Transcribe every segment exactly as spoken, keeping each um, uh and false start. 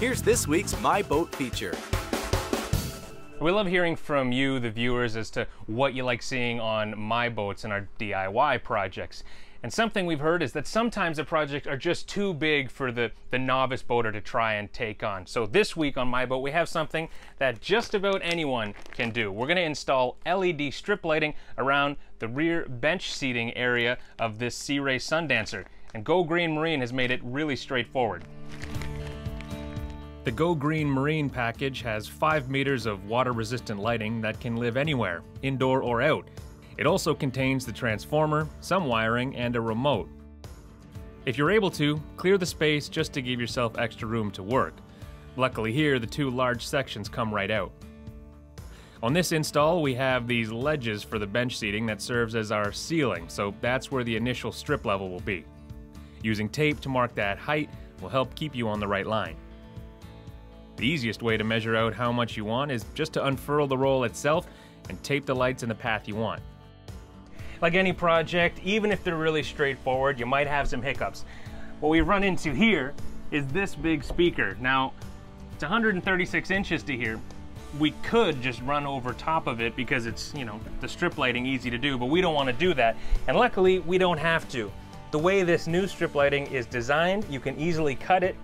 Here's this week's My Boat feature. We love hearing from you, the viewers, as to what you like seeing on My Boats and our D I Y projects. And something we've heard is that sometimes the projects are just too big for the, the novice boater to try and take on. So this week on My Boat, we have something that just about anyone can do. We're gonna install L E D strip lighting around the rear bench seating area of this Sea Ray Sundancer. And Go Green Marine has made it really straightforward. The Go Green Marine package has five meters of water-resistant lighting that can live anywhere, indoor or out. It also contains the transformer, some wiring, and a remote. If you're able to, clear the space just to give yourself extra room to work. Luckily here, the two large sections come right out. On this install, we have these ledges for the bench seating that serves as our ceiling, so that's where the initial strip level will be. Using tape to mark that height will help keep you on the right line. The easiest way to measure out how much you want is just to unfurl the roll itself and tape the lights in the path you want. Like any project, even if they're really straightforward, you might have some hiccups. What we run into here is this big speaker. Now, it's one hundred thirty-six inches to here. We could just run over top of it because it's, you know, the strip lighting easy to do, but we don't want to do that. And luckily, we don't have to. The way this new strip lighting is designed, you can easily cut it,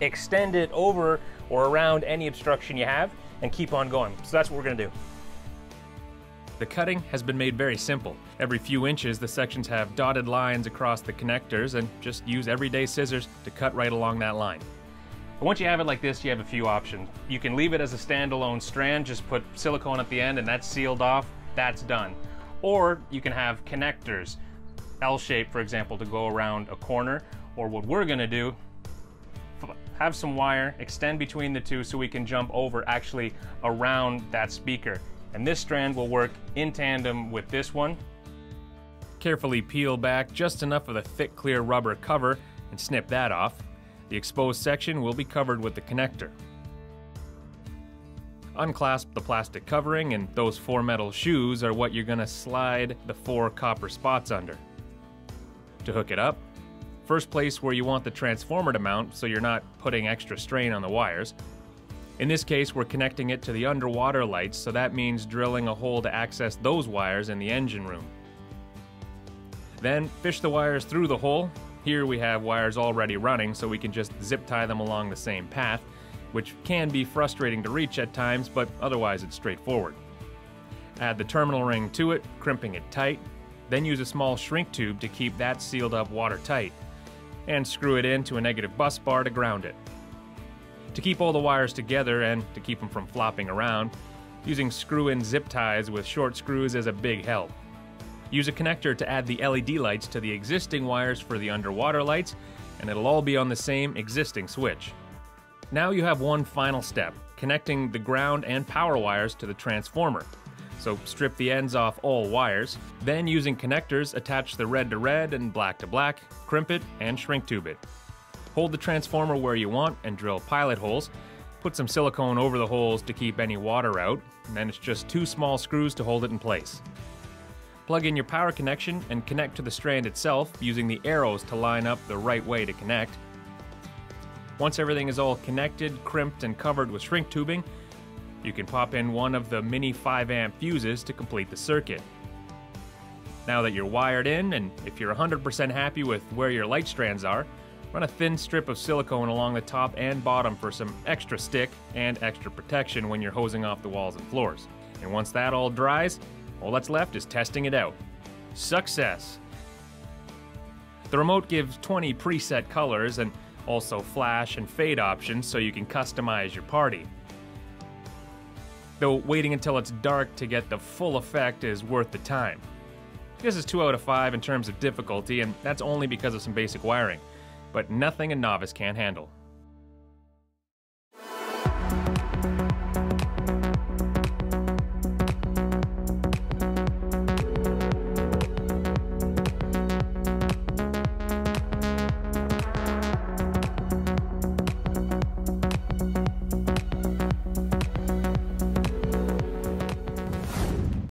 extend it over or around any obstruction you have, and keep on going. So that's what we're gonna do. The cutting has been made very simple. Every few inches, the sections have dotted lines across the connectors, and just use everyday scissors to cut right along that line. And once you have it like this, you have a few options. You can leave it as a standalone strand, just put silicone at the end and that's sealed off, that's done. Or you can have connectors, L-shaped, for example, to go around a corner, or what we're gonna do, have some wire, extend between the two so we can jump over actually around that speaker. And this strand will work in tandem with this one. Carefully peel back just enough of the thick clear rubber cover and snip that off. The exposed section will be covered with the connector. Unclasp the plastic covering, and those four metal shoes are what you're gonna slide the four copper spots under. To hook it up, first place where you want the transformer to mount so you're not putting extra strain on the wires. In this case, we're connecting it to the underwater lights, so that means drilling a hole to access those wires in the engine room. Then fish the wires through the hole. Here we have wires already running, so we can just zip tie them along the same path, which can be frustrating to reach at times, but otherwise it's straightforward. Add the terminal ring to it, crimping it tight, then use a small shrink tube to keep that sealed up watertight, and screw it into a negative bus bar to ground it. To keep all the wires together and to keep them from flopping around, using screw-in zip ties with short screws is a big help. Use a connector to add the L E D lights to the existing wires for the underwater lights, and it'll all be on the same existing switch. Now you have one final step, connecting the ground and power wires to the transformer. So strip the ends off all wires, then using connectors, attach the red to red and black to black, crimp it, and shrink tube it. Hold the transformer where you want and drill pilot holes. Put some silicone over the holes to keep any water out, and then it's just two small screws to hold it in place. Plug in your power connection and connect to the strand itself using the arrows to line up the right way to connect. Once everything is all connected, crimped, and covered with shrink tubing, you can pop in one of the mini five amp fuses to complete the circuit. Now that you're wired in, and if you're one hundred percent happy with where your light strands are, run a thin strip of silicone along the top and bottom for some extra stick and extra protection when you're hosing off the walls and floors. And once that all dries, all that's left is testing it out. Success! The remote gives twenty preset colors and also flash and fade options so you can customize your party. Though waiting until it's dark to get the full effect is worth the time. This is two out of five in terms of difficulty, and that's only because of some basic wiring, but nothing a novice can't handle.